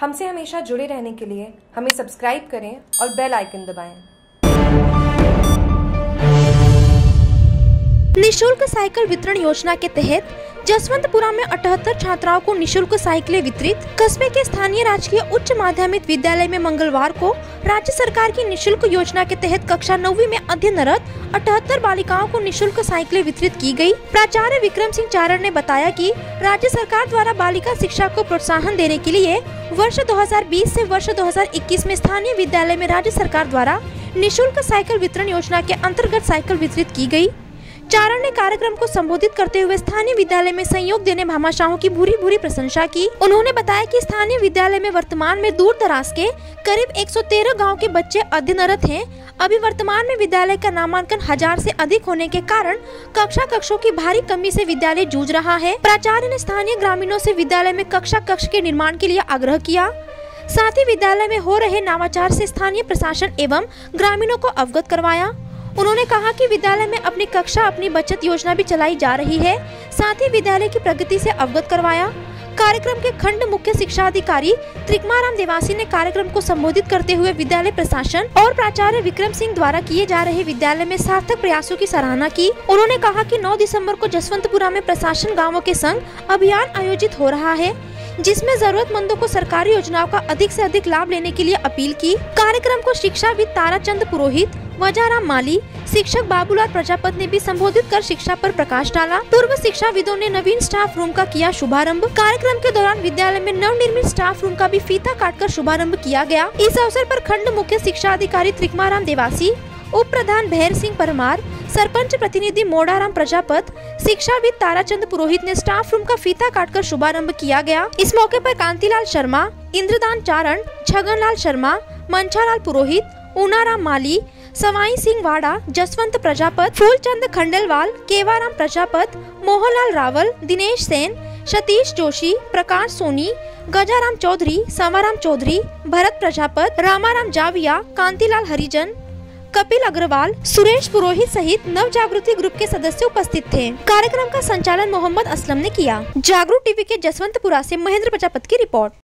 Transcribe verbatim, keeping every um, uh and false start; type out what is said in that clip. हमसे हमेशा जुड़े रहने के लिए हमें सब्सक्राइब करें और बेल आइकन दबाएं। निःशुल्क साइकिल वितरण योजना के तहत जसवंतपुरा में अठहत्तर छात्राओं को निःशुल्क साइकिलें वितरित। कस्बे के स्थानीय राजकीय उच्च माध्यमिक विद्यालय में मंगलवार को राज्य सरकार की निःशुल्क योजना के तहत कक्षा नौवीं में अध्ययनरत अठहत्तर बालिकाओं को निःशुल्क साइकिलें वितरित की गई। प्राचार्य विक्रम सिंह चारण ने बताया कि राज्य सरकार द्वारा बालिका शिक्षा को प्रोत्साहन देने के लिए वर्ष दो हज़ार बीस से वर्ष दो हज़ार इक्कीस में स्थानीय विद्यालय में राज्य सरकार द्वारा निःशुल्क साइकिल वितरण योजना के अंतर्गत साइकिल वितरित की गयी। चारण ने कार्यक्रम को संबोधित करते हुए स्थानीय विद्यालय में सहयोग देने भामाशाहों की भूरी भूरी प्रशंसा की। उन्होंने बताया कि स्थानीय विद्यालय में वर्तमान में दूर दराज के करीब एक सौ तेरह गांव के बच्चे अध्ययनरत हैं। अभी वर्तमान में विद्यालय का नामांकन हजार से अधिक होने के कारण कक्षा कक्षों की भारी कमी से विद्यालय जूझ रहा है। प्राचार्य ने स्थानीय ग्रामीणों से विद्यालय में कक्षा कक्ष के निर्माण के लिए आग्रह किया। साथ ही विद्यालय में हो रहे नवाचार से स्थानीय प्रशासन एवं ग्रामीणों को अवगत करवाया। उन्होंने कहा कि विद्यालय में अपनी कक्षा अपनी बचत योजना भी चलाई जा रही है, साथ ही विद्यालय की प्रगति से अवगत करवाया। कार्यक्रम के खंड मुख्य शिक्षा अधिकारी त्रिकमाराम देवासी ने कार्यक्रम को संबोधित करते हुए विद्यालय प्रशासन और प्राचार्य विक्रम सिंह द्वारा किए जा रहे विद्यालय में सार्थक प्रयासों की सराहना की। उन्होंने कहा कि नौ दिसंबर को जसवंतपुरा में प्रशासन गाँवों के संग अभियान आयोजित हो रहा है, जिसमें जरूरतमंदों को सरकारी योजनाओं का अधिक से अधिक लाभ लेने के लिए अपील की। कार्यक्रम को शिक्षाविद ताराचंद पुरोहित, वजाराम माली, शिक्षक बाबूलाल प्रजापत ने भी संबोधित कर शिक्षा पर प्रकाश डाला। पूर्व शिक्षाविदों ने नवीन स्टाफ रूम का किया शुभारंभ। कार्यक्रम के दौरान विद्यालय में नवनिर्मित स्टाफ रूम का भी फीता काटकर शुभारंभ किया गया। इस अवसर पर खंड मुख्य शिक्षा अधिकारी त्रिकमाराम देवासी, उप प्रधान भैर सिंह परमार, सरपंच प्रतिनिधि मोड़ाराम प्रजापत, शिक्षाविद ताराचंद पुरोहित ने स्टाफ रूम का फीता काटकर शुभारंभ किया गया। इस मौके पर कांती लाल शर्मा, इंद्रदान चारण, छगनलाल शर्मा, मंछालाल पुरोहित, ऊना राम माली, सवाई सिंह वाड़ा, जसवंत प्रजापत, फूलचंद खंडेलवाल, केवाराम प्रजापत, मोहन लाल रावल, दिनेश सैन, सतीश जोशी, प्रकाश सोनी, गजाराम चौधरी, सवाराम चौधरी, भरत प्रजापत, रामाराम जाविया, कांती लाल हरिजन, कपिल अग्रवाल, सुरेश पुरोहित सहित नव जागृति ग्रुप के सदस्य उपस्थित थे। कार्यक्रम का संचालन मोहम्मद असलम ने किया। जागरूक टीवी के जसवंतपुरा से महेंद्र प्रजापत की रिपोर्ट।